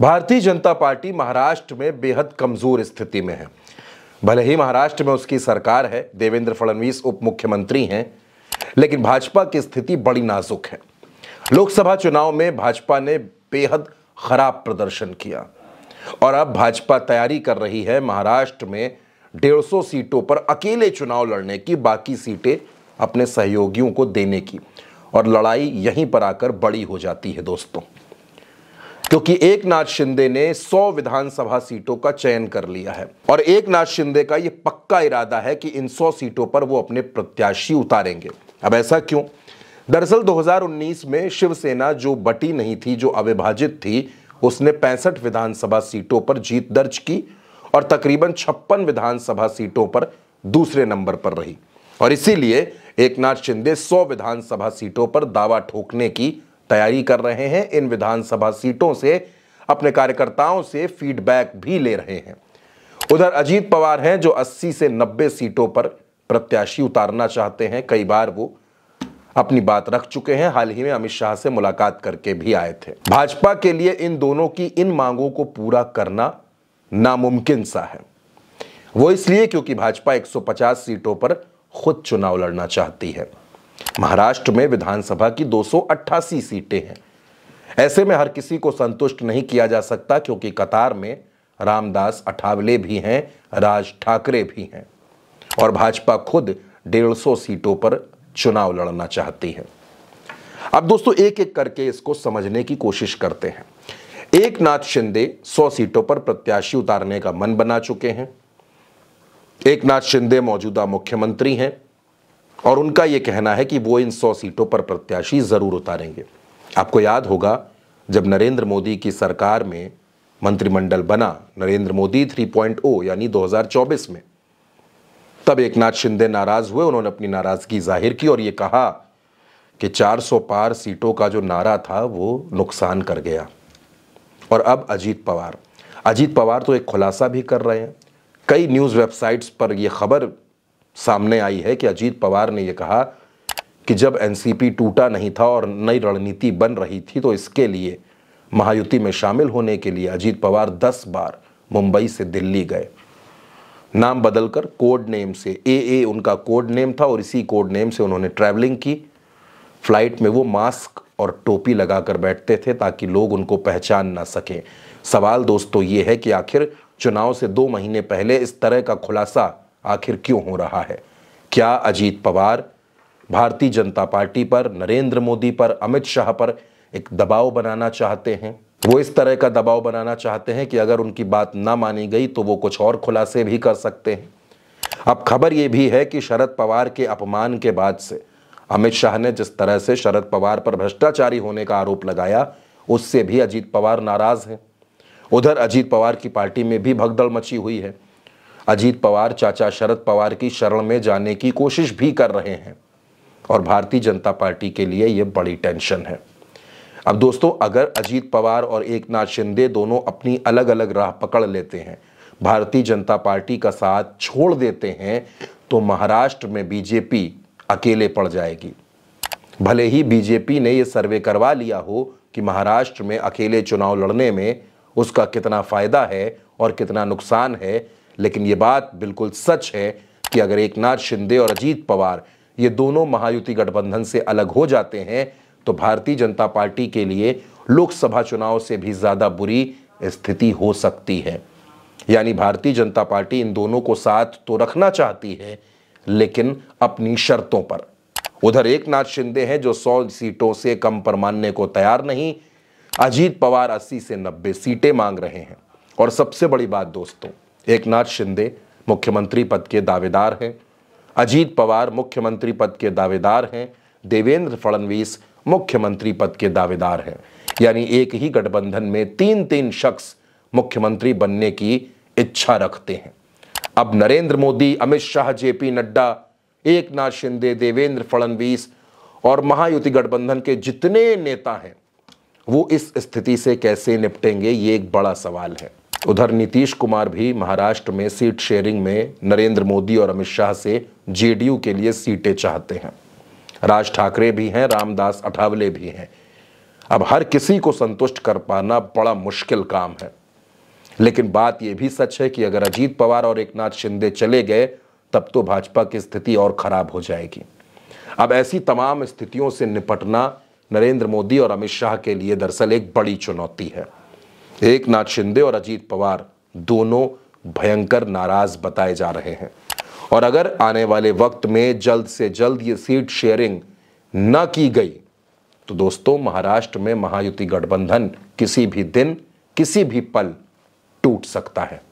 Bharatiya Janata party Maharashtra में बेहद कमज़ोर स्थिति में है। भले ही महाराष्ट्र में उसकी सरकार है, देवेंद्र फडणवीस उप मुख्यमंत्री हैं, लेकिन भाजपा की स्थिति बड़ी नाजुक है। लोकसभा चुनाव में भाजपा ने बेहद खराब प्रदर्शन किया और अब भाजपा तैयारी कर रही है महाराष्ट्र में 150 सीटों पर अकेले चुनाव लड़ने की, बाकी सीटें अपने सहयोगियों को देने की। और लड़ाई यहीं पर आकर बड़ी हो जाती है दोस्तों, क्योंकि एकनाथ शिंदे ने 100 विधानसभा सीटों का चयन कर लिया है और एकनाथ शिंदे का ये पक्का इरादा है कि इन 100 सीटों पर वो अपने प्रत्याशी उतारेंगे। अब ऐसा क्यों? दरअसल 2019 में शिवसेना जो बटी नहीं थी, जो अविभाजित थी, उसने 65 विधानसभा सीटों पर जीत दर्ज की और तकरीबन 56 विधानसभा सीटों पर दूसरे नंबर पर रही। और इसीलिए एकनाथ शिंदे 100 विधानसभा सीटों पर दावा ठोकने की तैयारी कर रहे हैं। इन विधानसभा सीटों से अपने कार्यकर्ताओं से फीडबैक भी ले रहे हैं। उधर अजीत पवार हैं जो 80 से 90 सीटों पर प्रत्याशी उतारना चाहते हैं। कई बार वो अपनी बात रख चुके हैं, हाल ही में अमित शाह से मुलाकात करके भी आए थे। भाजपा के लिए इन दोनों की इन मांगों को पूरा करना नामुमकिन सा है। वो इसलिए क्योंकि भाजपा 150 सीटों पर खुद चुनाव लड़ना चाहती है। महाराष्ट्र में विधानसभा की 288 सीटें हैं। ऐसे में हर किसी को संतुष्ट नहीं किया जा सकता, क्योंकि कतार में रामदास अठावले भी हैं, राज ठाकरे भी हैं और भाजपा खुद 150 सीटों पर चुनाव लड़ना चाहती है। अब दोस्तों एक एक करके इसको समझने की कोशिश करते हैं। एकनाथ शिंदे 100 सीटों पर प्रत्याशी उतारने का मन बना चुके हैं। एकनाथ शिंदे मौजूदा मुख्यमंत्री हैं और उनका ये कहना है कि वो इन 100 सीटों पर प्रत्याशी ज़रूर उतारेंगे। आपको याद होगा जब नरेंद्र मोदी की सरकार में मंत्रिमंडल बना, नरेंद्र मोदी 3.0 यानी 2024 में, तब एकनाथ शिंदे नाराज़ हुए। उन्होंने अपनी नाराज़गी जाहिर की और ये कहा कि 400 पार सीटों का जो नारा था वो नुकसान कर गया। और अब अजीत पवार तो एक खुलासा भी कर रहे हैं। कई न्यूज़ वेबसाइट्स पर ये खबर सामने आई है कि अजीत पवार ने यह कहा कि जब एनसीपी टूटा नहीं था और नई रणनीति बन रही थी, तो इसके लिए महायुति में शामिल होने के लिए अजीत पवार 10 बार मुंबई से दिल्ली गए, नाम बदलकर कोड नेम से AA उनका कोड नेम था और इसी कोड नेम से उन्होंने ट्रैवलिंग की। फ्लाइट में वो मास्क और टोपी लगाकर बैठते थे ताकि लोग उनको पहचान ना सकें। सवाल दोस्तों ये है कि आखिर चुनाव से 2 महीने पहले इस तरह का खुलासा आखिर क्यों हो रहा है? क्या अजीत पवार भारतीय जनता पार्टी पर, नरेंद्र मोदी पर, अमित शाह पर एक दबाव बनाना चाहते हैं? वो इस तरह का दबाव बनाना चाहते हैं कि अगर उनकी बात ना मानी गई तो वो कुछ और खुलासे भी कर सकते हैं। अब खबर ये भी है कि शरद पवार के अपमान के बाद से अमित शाह ने जिस तरह से शरद पवार पर भ्रष्टाचारी होने का आरोप लगाया, उससे भी अजीत पवार नाराज हैं। उधर अजीत पवार की पार्टी में भी भगदड़ मची हुई है। अजीत पवार चाचा शरद पवार की शरण में जाने की कोशिश भी कर रहे हैं और भारतीय जनता पार्टी के लिए ये बड़ी टेंशन है। अब दोस्तों अगर अजीत पवार और एकनाथ शिंदे दोनों अपनी अलग अलग राह पकड़ लेते हैं, भारतीय जनता पार्टी का साथ छोड़ देते हैं, तो महाराष्ट्र में बीजेपी अकेले पड़ जाएगी। भले ही बीजेपी ने ये सर्वे करवा लिया हो कि महाराष्ट्र में अकेले चुनाव लड़ने में उसका कितना फ़ायदा है और कितना नुकसान है, लेकिन ये बात बिल्कुल सच है कि अगर एकनाथ शिंदे और अजीत पवार ये दोनों महायुति गठबंधन से अलग हो जाते हैं, तो भारतीय जनता पार्टी के लिए लोकसभा चुनाव से भी ज़्यादा बुरी स्थिति हो सकती है। यानी भारतीय जनता पार्टी इन दोनों को साथ तो रखना चाहती है, लेकिन अपनी शर्तों पर। उधर एकनाथ शिंदे हैं जो 100 सीटों से कम पर मानने को तैयार नहीं, अजीत पवार 80 से 90 सीटें मांग रहे हैं। और सबसे बड़ी बात दोस्तों, एकनाथ शिंदे मुख्यमंत्री पद के दावेदार हैं, अजीत पवार मुख्यमंत्री पद के दावेदार हैं, देवेंद्र फडणवीस मुख्यमंत्री पद के दावेदार हैं। यानी एक ही गठबंधन में 3-3 शख्स मुख्यमंत्री बनने की इच्छा रखते हैं। अब नरेंद्र मोदी, अमित शाह, जेपी नड्डा, एकनाथ शिंदे, देवेंद्र फडणवीस और महायुति गठबंधन के जितने नेता हैं, वो इस स्थिति से कैसे निपटेंगे, ये एक बड़ा सवाल है। उधर नीतीश कुमार भी महाराष्ट्र में सीट शेयरिंग में नरेंद्र मोदी और अमित शाह से जेडीयू के लिए सीटें चाहते हैं। राज ठाकरे भी हैं, रामदास अठावले भी हैं। अब हर किसी को संतुष्ट कर पाना बड़ा मुश्किल काम है। लेकिन बात यह भी सच है कि अगर अजीत पवार और एकनाथ शिंदे चले गए तब तो भाजपा की स्थिति और खराब हो जाएगी। अब ऐसी तमाम स्थितियों से निपटना नरेंद्र मोदी और अमित शाह के लिए दरअसल एक बड़ी चुनौती है। एकनाथ शिंदे और अजीत पवार दोनों भयंकर नाराज बताए जा रहे हैं और अगर आने वाले वक्त में जल्द से जल्द ये सीट शेयरिंग न की गई तो दोस्तों महाराष्ट्र में महायुति गठबंधन किसी भी दिन किसी भी पल टूट सकता है।